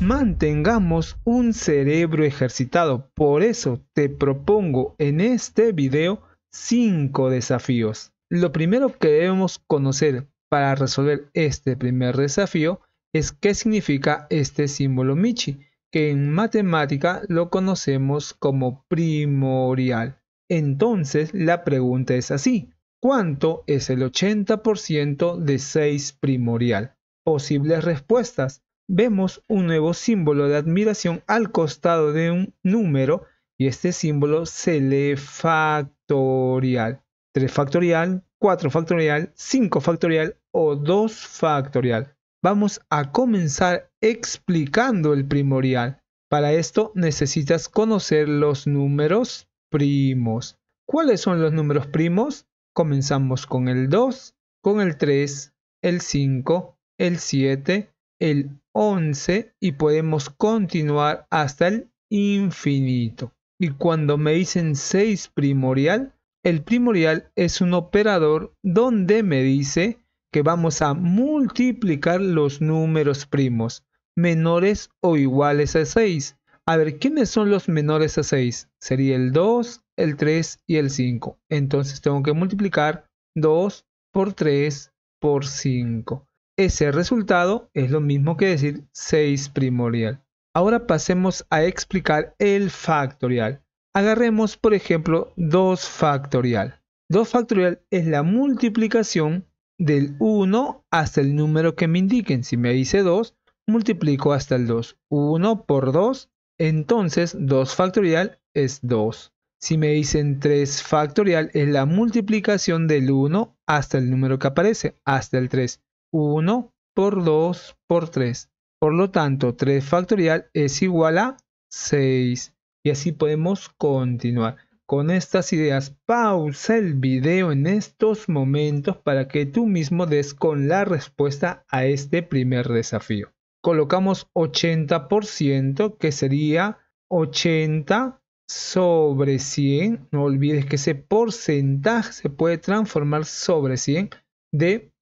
mantengamos un cerebro ejercitado. Por eso te propongo en este video 5 desafíos. Lo primero que debemos conocer para resolver este primer desafío es qué significa este símbolo Michi, que en matemática lo conocemos como primorial. Entonces la pregunta es así: ¿cuánto es el 80% de 6 primorial? Posibles respuestas. Vemos un nuevo símbolo de admiración al costado de un número y este símbolo se lee factorial. 3 factorial, 4 factorial, 5 factorial o 2 factorial. Vamos a comenzar explicando el primorial. Para esto necesitas conocer los números primos. ¿Cuáles son los números primos? Comenzamos con el 2, con el 3, el 5, el 7, el 11 y podemos continuar hasta el infinito. Y cuando me dicen 6 primorial, el primorial es un operador donde me dice que vamos a multiplicar los números primos menores o iguales a 6. A ver, ¿quiénes son los menores a 6? Sería el 2, el 3 y el 5. Entonces tengo que multiplicar 2 por 3 por 5. Ese resultado es lo mismo que decir 6 primorial. Ahora pasemos a explicar el factorial. Agarremos, por ejemplo, 2 factorial. 2 factorial es la multiplicación del 1 hasta el número que me indiquen. Si me dice 2, multiplico hasta el 2. 1 por 2, entonces 2 factorial es 2. Si me dicen 3 factorial, es la multiplicación del 1 hasta el número que aparece, hasta el 3. 1 por 2 por 3. Por lo tanto, 3 factorial es igual a 6. Y así podemos continuar. Con estas ideas, pausa el video en estos momentos para que tú mismo des con la respuesta a este primer desafío. Colocamos 80%, que sería 80 sobre 100. No olvides que ese porcentaje se puede transformar sobre 100,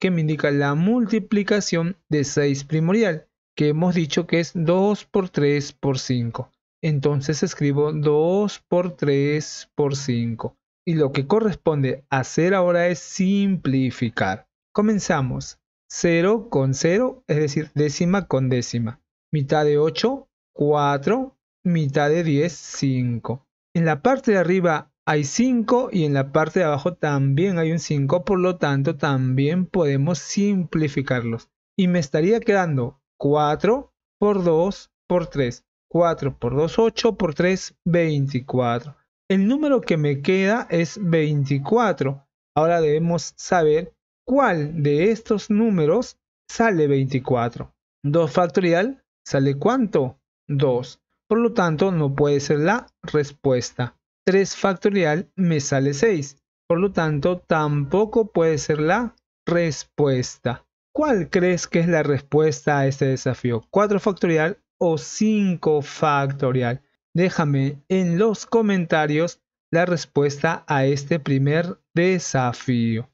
que me indica la multiplicación de 6 primorial, que hemos dicho que es 2 por 3 por 5. Entonces escribo 2 por 3 por 5. Y lo que corresponde hacer ahora es simplificar. Comenzamos. 0 con 0, es decir, décima con décima. Mitad de 8, 4. Mitad de 10, 5. En la parte de arriba hay 5 y en la parte de abajo también hay un 5. Por lo tanto, también podemos simplificarlos. Y me estaría quedando 4 por 2 por 3. 4 por 2, 8 por 3, 24. El número que me queda es 24. Ahora debemos saber cuál de estos números sale 24. 2 factorial sale ¿cuánto? 2. Por lo tanto, no puede ser la respuesta. 3 factorial me sale 6. Por lo tanto, tampoco puede ser la respuesta. ¿Cuál crees que es la respuesta a este desafío? 4 factorial o 5 factorial. Déjame en los comentarios la respuesta a este primer desafío.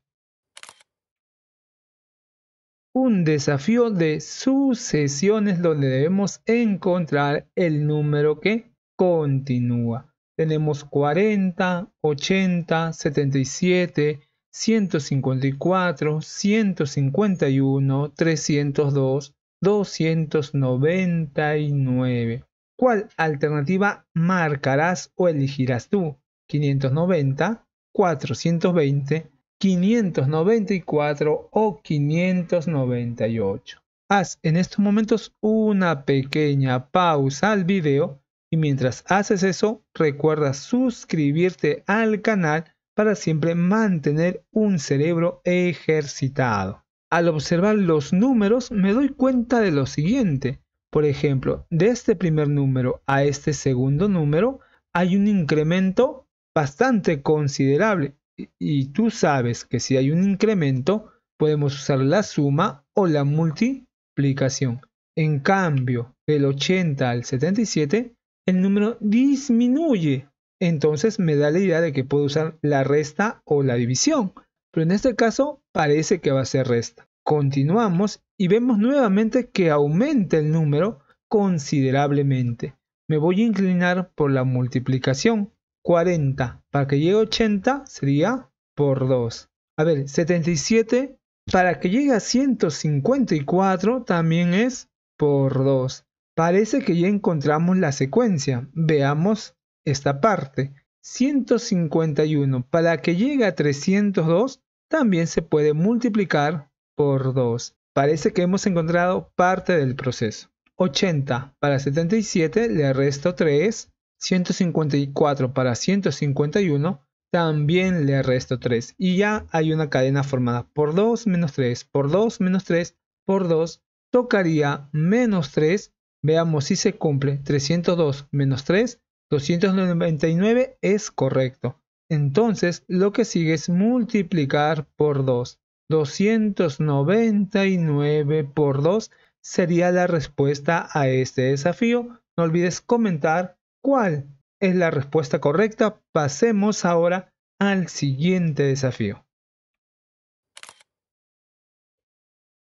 Un desafío de sucesiones donde debemos encontrar el número que continúa. Tenemos 40, 80, 77, 154, 151, 302, 299. ¿Cuál alternativa marcarás o elegirás tú? 590, 420, 594 o 598. Haz en estos momentos una pequeña pausa al video y mientras haces eso, recuerda suscribirte al canal para siempre mantener un cerebro ejercitado. Al observar los números me doy cuenta de lo siguiente. Por ejemplo, de este primer número a este segundo número hay un incremento bastante considerable. Y tú sabes que si hay un incremento podemos usar la suma o la multiplicación. En cambio, del 80 al 77 el número disminuye. Entonces me da la idea de que puedo usar la resta o la división. Pero en este caso parece que va a ser resta. Continuamos y vemos nuevamente que aumenta el número considerablemente. Me voy a inclinar por la multiplicación. 40 para que llegue a 80 sería por 2. A ver, 77 para que llegue a 154 también es por 2. Parece que ya encontramos la secuencia. Veamos esta parte. 151 para que llegue a 302 también se puede multiplicar por 2. Parece que hemos encontrado parte del proceso. 80 para 77 le resto 3. 154 para 151 también le resto 3. Y ya hay una cadena formada por 2 menos 3, por 2 menos 3, por 2. Tocaría menos 3. Veamos si se cumple. 302 menos 3. 299 es correcto. Entonces lo que sigue es multiplicar por 2. 299 por 2 sería la respuesta a este desafío. No olvides comentar cuál es la respuesta correcta. Pasemos ahora al siguiente desafío.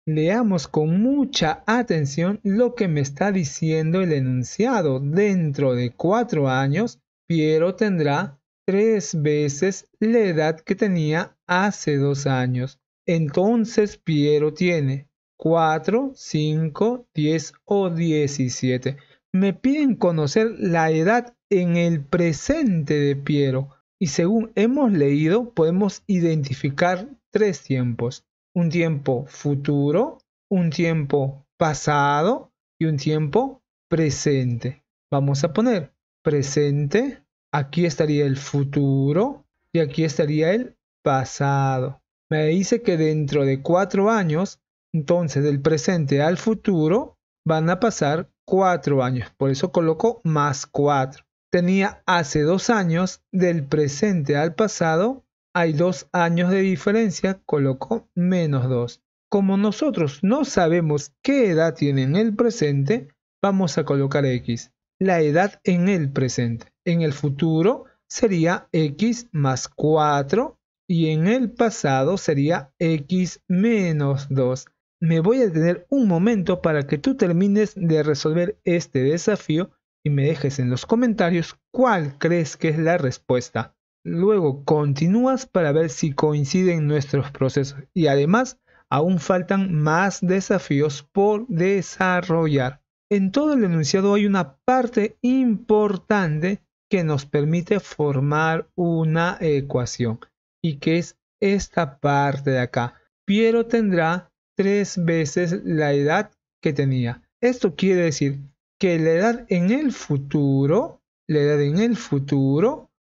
Leamos con mucha atención lo que me está diciendo el enunciado. Dentro de 4 años, Piero tendrá 3 veces la edad que tenía hace 2 años. Entonces Piero tiene 4, 5, 10 o 17. Me piden conocer la edad en el presente de Piero. Y según hemos leído, podemos identificar 3 tiempos. Un tiempo futuro, un tiempo pasado y un tiempo presente. Vamos a poner presente, aquí estaría el futuro y aquí estaría el pasado. Me dice que dentro de 4 años, entonces del presente al futuro, van a pasar 4 años. Por eso coloco más 4. Tenía hace 2 años, del presente al pasado, hay 2 años de diferencia, coloco menos 2. Como nosotros no sabemos qué edad tiene en el presente, vamos a colocar X. La edad en el presente. En el futuro sería X más 4 y en el pasado sería X menos 2. Me voy a detener un momento para que tú termines de resolver este desafío y me dejes en los comentarios cuál crees que es la respuesta. Luego continúas para ver si coinciden nuestros procesos y además aún faltan más desafíos por desarrollar. En todo el enunciado hay una parte importante que nos permite formar una ecuación y que es esta parte de acá. Piero tendrá 3 veces la edad que tenía. Esto quiere decir que la edad en el futuro,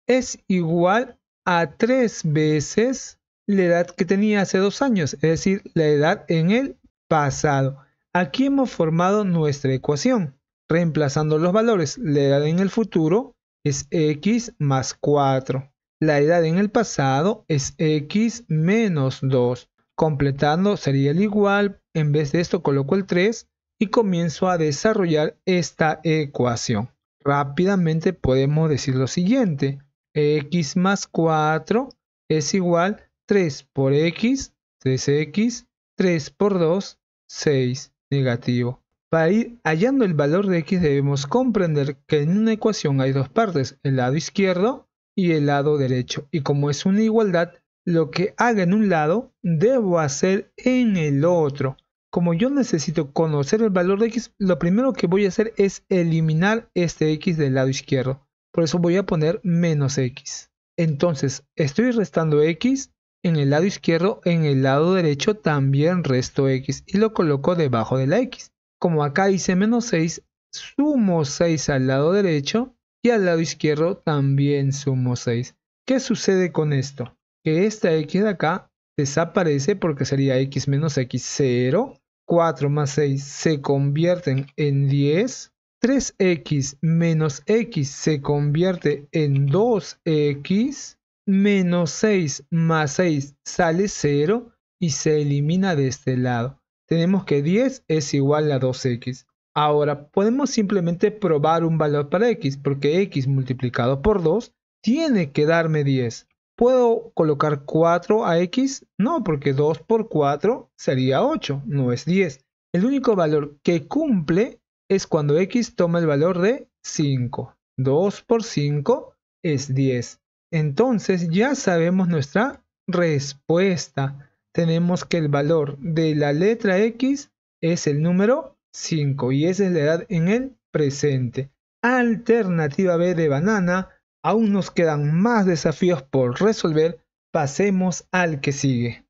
es igual a 3 veces la edad que tenía hace 2 años, es decir, la edad en el pasado. Aquí hemos formado nuestra ecuación, reemplazando los valores. La edad en el futuro es X más 4. La edad en el pasado es X menos 2. Completando sería el igual, en vez de esto coloco el 3 y comienzo a desarrollar esta ecuación. Rápidamente podemos decir lo siguiente. X más 4 es igual 3 por X, 3X, 3 por 2, 6, negativo. Para ir hallando el valor de X debemos comprender que en una ecuación hay 2 partes, el lado izquierdo y el lado derecho. Y como es una igualdad, lo que haga en un lado debo hacer en el otro. Como yo necesito conocer el valor de X, lo primero que voy a hacer es eliminar este X del lado izquierdo. Por eso voy a poner menos X. Entonces estoy restando X en el lado izquierdo, en el lado derecho también resto X y lo coloco debajo de la X. Como acá hice menos 6, sumo 6 al lado derecho y al lado izquierdo también sumo 6. ¿Qué sucede con esto? Que esta X de acá desaparece porque sería X menos X, 0. 4 más 6 se convierten en 10. 3x menos x se convierte en 2x, menos 6 más 6 sale 0 y se elimina de este lado. Tenemos que 10 es igual a 2x. Ahora podemos simplemente probar un valor para x, porque x multiplicado por 2 tiene que darme 10. ¿Puedo colocar 4 a x? No, porque 2 por 4 sería 8, no es 10. El único valor que cumple es cuando x toma el valor de 5. 2 por 5 es 10. Entonces ya sabemos nuestra respuesta. Tenemos que el valor de la letra x es el número 5 y esa es la edad en el presente. Alternativa B de banana. Aún nos quedan más desafíos por resolver. Pasemos al que sigue.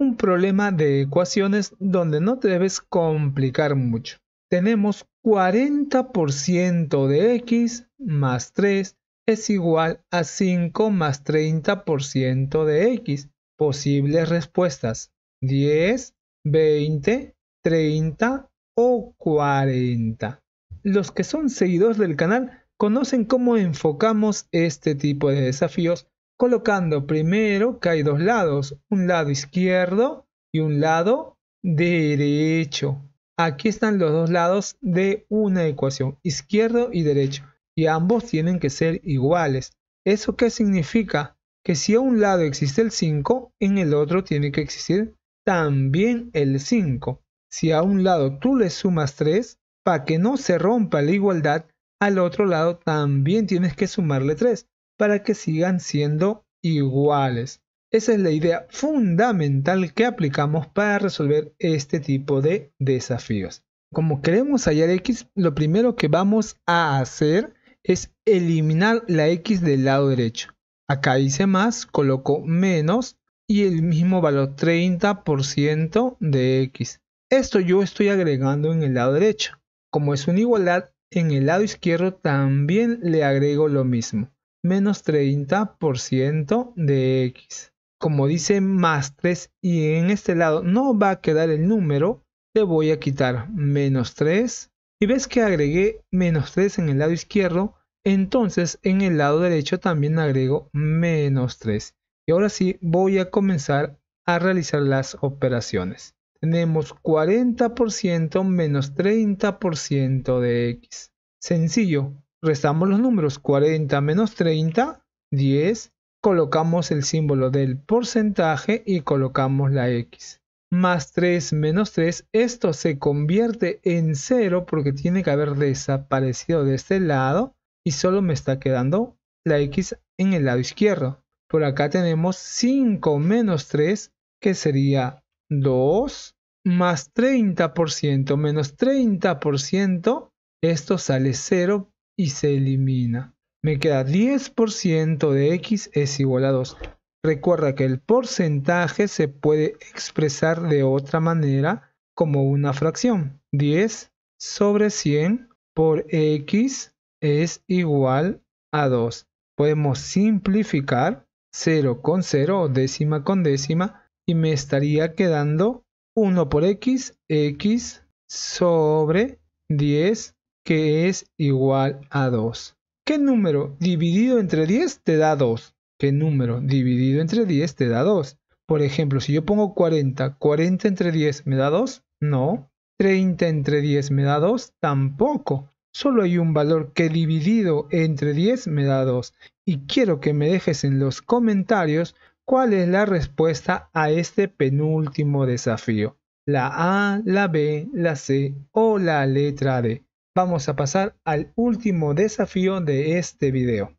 Un problema de ecuaciones donde no te debes complicar mucho. Tenemos 40% de x más 3 es igual a 5 más 30% de x. Posibles respuestas: 10, 20, 30 o 40. Los que son seguidores del canal conocen cómo enfocamos este tipo de desafíos, colocando primero que hay dos lados, un lado izquierdo y un lado derecho. Aquí están los dos lados de una ecuación, izquierdo y derecho, y ambos tienen que ser iguales. ¿Eso qué significa? Que si a un lado existe el 5, en el otro tiene que existir también el 5. Si a un lado tú le sumas 3, para que no se rompa la igualdad, al otro lado también tienes que sumarle 3, para que sigan siendo iguales. Esa es la idea fundamental que aplicamos para resolver este tipo de desafíos. Como queremos hallar x, lo primero que vamos a hacer es eliminar la x del lado derecho. Acá hice más, coloco menos y el mismo valor 30% de x. Esto yo estoy agregando en el lado derecho. Como es una igualdad, en el lado izquierdo también le agrego lo mismo. Menos 30% de x. Como dice más 3 y en este lado no va a quedar el número, le voy a quitar menos 3. Y ves que agregué menos 3 en el lado izquierdo, entonces en el lado derecho también agrego menos 3. Y ahora sí voy a comenzar a realizar las operaciones. Tenemos 40% menos 30% de x. Sencillo. Restamos los números, 40 menos 30, 10, colocamos el símbolo del porcentaje y colocamos la x. Más 3 menos 3, esto se convierte en 0 porque tiene que haber desaparecido de este lado y solo me está quedando la x en el lado izquierdo. Por acá tenemos 5 menos 3 que sería 2, más 30% menos 30%, esto sale 0. Y se elimina. Me queda 10% de x es igual a 2. Recuerda que el porcentaje se puede expresar de otra manera como una fracción. 10 sobre 100 por x es igual a 2. Podemos simplificar 0 con 0 o décima con décima y me estaría quedando 1 por x, x sobre 10 que es igual a 2. ¿Qué número dividido entre 10 te da 2? ¿Qué número dividido entre 10 te da 2? Por ejemplo, si yo pongo 40, ¿40 entre 10 me da 2? No. ¿30 entre 10 me da 2? Tampoco. Solo hay un valor que dividido entre 10 me da 2. Y quiero que me dejes en los comentarios cuál es la respuesta a este penúltimo desafío. ¿La A, la B, la C o la letra D? Vamos a pasar al último desafío de este video.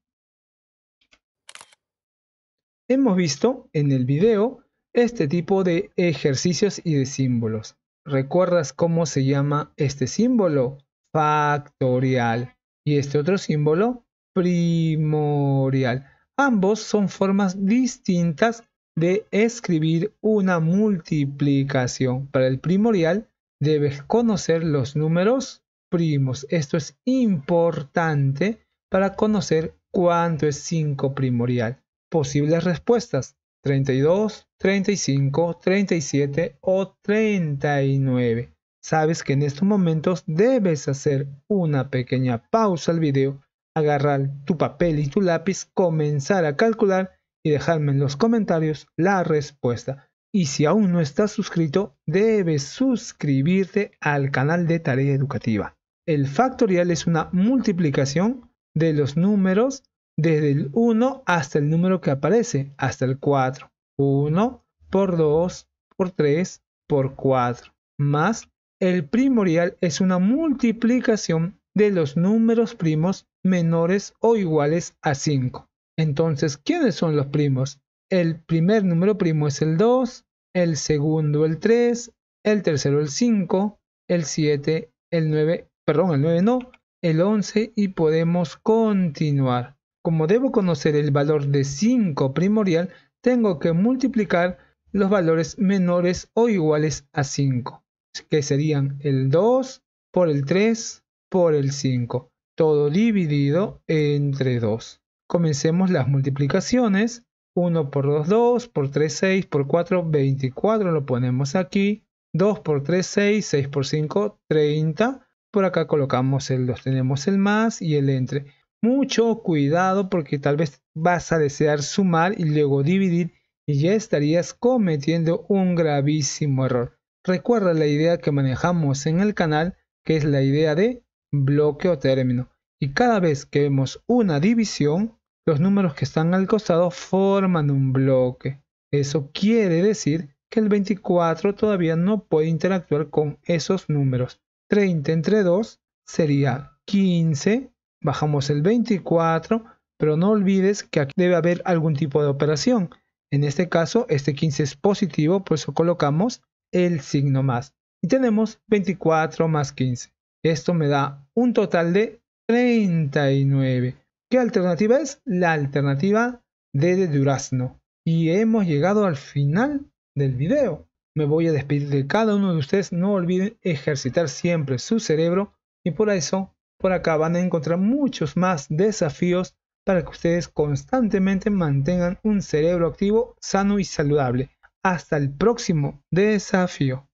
Hemos visto en el video este tipo de ejercicios y de símbolos. ¿Recuerdas cómo se llama este símbolo? Factorial. Y este otro símbolo, primorial. Ambos son formas distintas de escribir una multiplicación. Para el primorial debes conocer los números primos. Esto es importante para conocer cuánto es 5 primorial. Posibles respuestas: 32, 35, 37 o 39. Sabes que en estos momentos debes hacer una pequeña pausa al video, agarrar tu papel y tu lápiz, comenzar a calcular y dejarme en los comentarios la respuesta. Y si aún no estás suscrito, debes suscribirte al canal de Tarea Educativa. El factorial es una multiplicación de los números desde el 1 hasta el número que aparece, hasta el 4. 1 por 2 por 3 por 4. más el primorial es una multiplicación de los números primos menores o iguales a 5. Entonces, ¿quiénes son los primos? El primer número primo es el 2, el segundo el 3, el tercero el 5, el 7, el 9, perdón, el 9 no, el 11 y podemos continuar. Como debo conocer el valor de 5 primorial, tengo que multiplicar los valores menores o iguales a 5, que serían el 2 por el 3 por el 5, todo dividido entre 2. Comencemos las multiplicaciones. 1 por 2, 2, por 3, 6, por 4, 24, lo ponemos aquí. 2 por 3, 6, 6 por 5, 30. Por acá colocamos el 2, tenemos el más y el entre. Mucho cuidado porque tal vez vas a desear sumar y luego dividir y ya estarías cometiendo un gravísimo error. Recuerda la idea que manejamos en el canal, que es la idea de bloque o término. Y cada vez que vemos una división, los números que están al costado forman un bloque. Eso quiere decir que el 24 todavía no puede interactuar con esos números. 30 entre 2 sería 15. Bajamos el 24, pero no olvides que aquí debe haber algún tipo de operación. En este caso, este 15 es positivo, por eso colocamos el signo más. Y tenemos 24 más 15. Esto me da un total de 39. ¿Qué alternativa es? La alternativa D de durazno. Y hemos llegado al final del video. Me voy a despedir de cada uno de ustedes. No olviden ejercitar siempre su cerebro. Y por eso, por acá van a encontrar muchos más desafíos para que ustedes constantemente mantengan un cerebro activo, sano y saludable. Hasta el próximo desafío.